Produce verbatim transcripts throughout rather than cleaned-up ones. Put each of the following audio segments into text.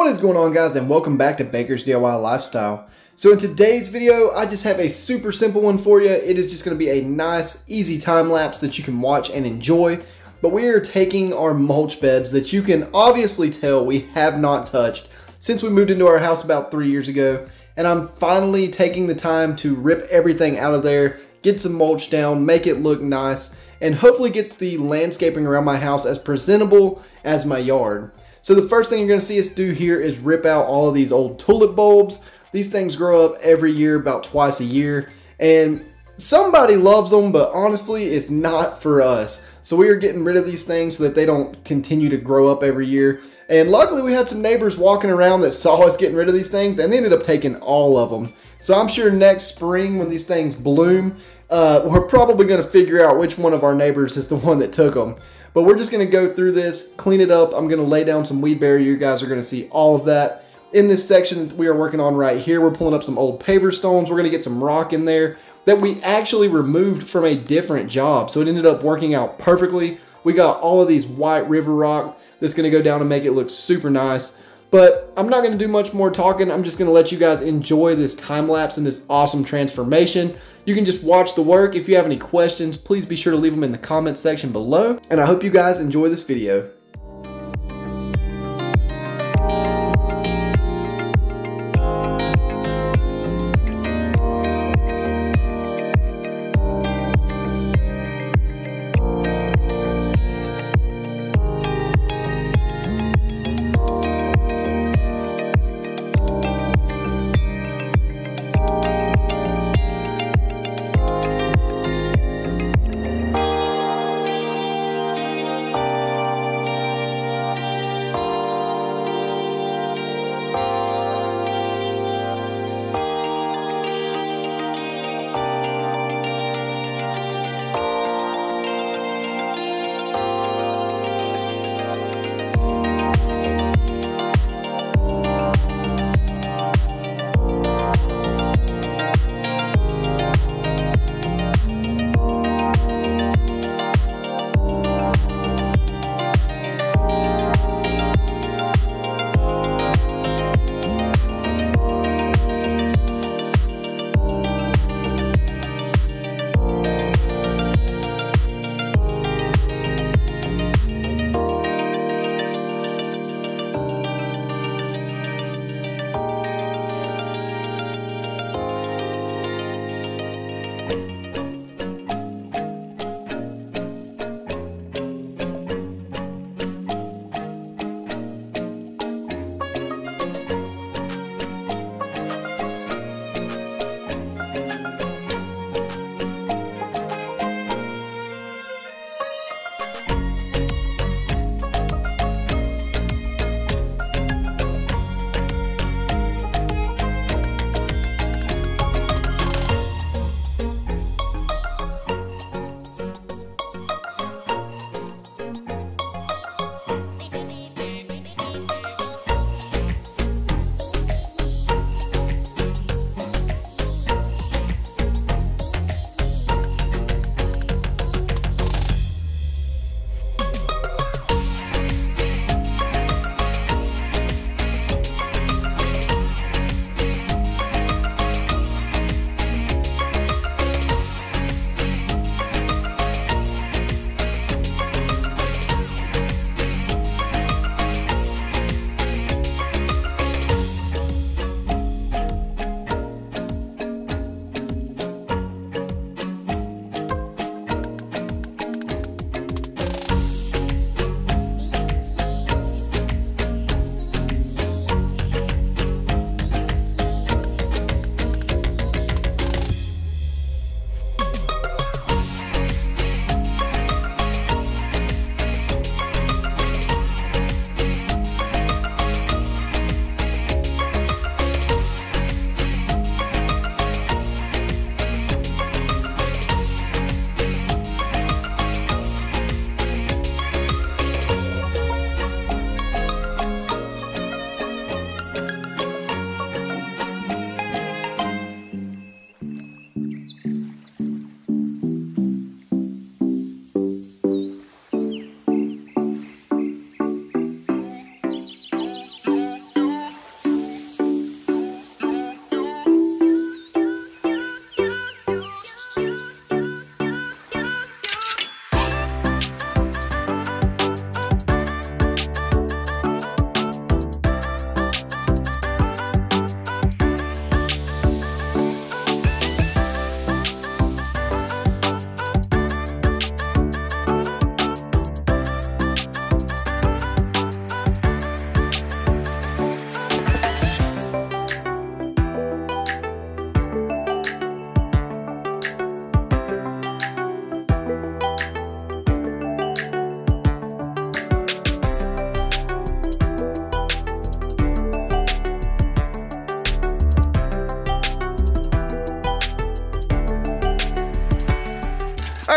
What is going on, guys, and welcome back to Baker's D I Y Lifestyle. So in today's video, I just have a super simple one for you. It is just going to be a nice, easy time lapse that you can watch and enjoy. But we are taking our mulch beds that you can obviously tell we have not touched since we moved into our house about three years ago. And I'm finally taking the time to rip everything out of there, get some mulch down, make it look nice, and hopefully get the landscaping around my house as presentable as my yard. So the first thing you're going to see us do here is rip out all of these old tulip bulbs. These things grow up every year, about twice a year, and somebody loves them, but honestly, it's not for us. So we are getting rid of these things so that they don't continue to grow up every year. And luckily, we had some neighbors walking around that saw us getting rid of these things, and they ended up taking all of them. So I'm sure next spring when these things bloom, uh, we're probably going to figure out which one of our neighbors is the one that took them. But we're just going to go through this, clean it up. I'm going to lay down some weed barrier. You guys are going to see all of that. In this section that we are working on right here, we're pulling up some old paver stones. We're going to get some rock in there that we actually removed from a different job. So it ended up working out perfectly. We got all of these white river rock that's going to go down and make it look super nice. But I'm not going to do much more talking. I'm just going to let you guys enjoy this time lapse and this awesome transformation. You can just watch the work. If you have any questions, please be sure to leave them in the comments section below. And I hope you guys enjoy this video.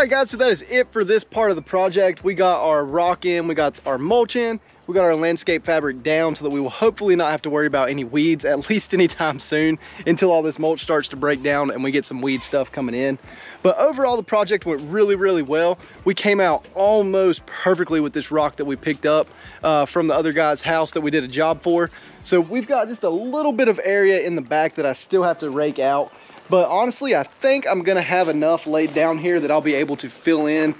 right, guys, so that is it for this part of the project. We got our rock in, we got our mulch in, we got our landscape fabric down so that we will hopefully not have to worry about any weeds, at least anytime soon, until all this mulch starts to break down and we get some weed stuff coming in. But overall, the project went really, really well. We came out almost perfectly with this rock that we picked up uh, from the other guy's house that we did a job for. So we've got just a little bit of area in the back that I still have to rake out. But honestly, I think I'm gonna have enough laid down here that I'll be able to fill in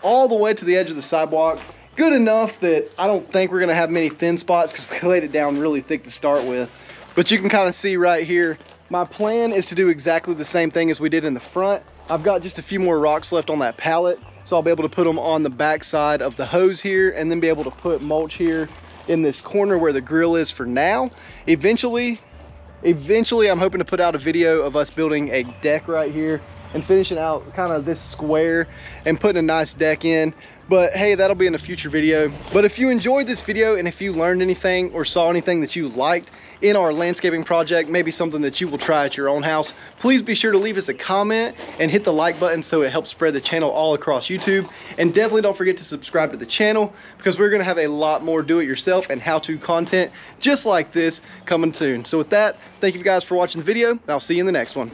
all the way to the edge of the sidewalk. Good enough that I don't think we're gonna have many thin spots because we laid it down really thick to start with. But you can kind of see right here, my plan is to do exactly the same thing as we did in the front. I've got just a few more rocks left on that pallet, so I'll be able to put them on the back side of the hose here and then be able to put mulch here in this corner where the grill is for now. Eventually, eventually I'm hoping to put out a video of us building a deck right here and finishing out kind of this square and putting a nice deck in. But hey, that'll be in a future video. But if you enjoyed this video and if you learned anything or saw anything that you liked in our landscaping project, maybe something that you will try at your own house, please be sure to leave us a comment and hit the like button so it helps spread the channel all across YouTube. And definitely don't forget to subscribe to the channel because we're gonna have a lot more do-it-yourself and how-to content just like this coming soon. So with that, thank you guys for watching the video and I'll see you in the next one.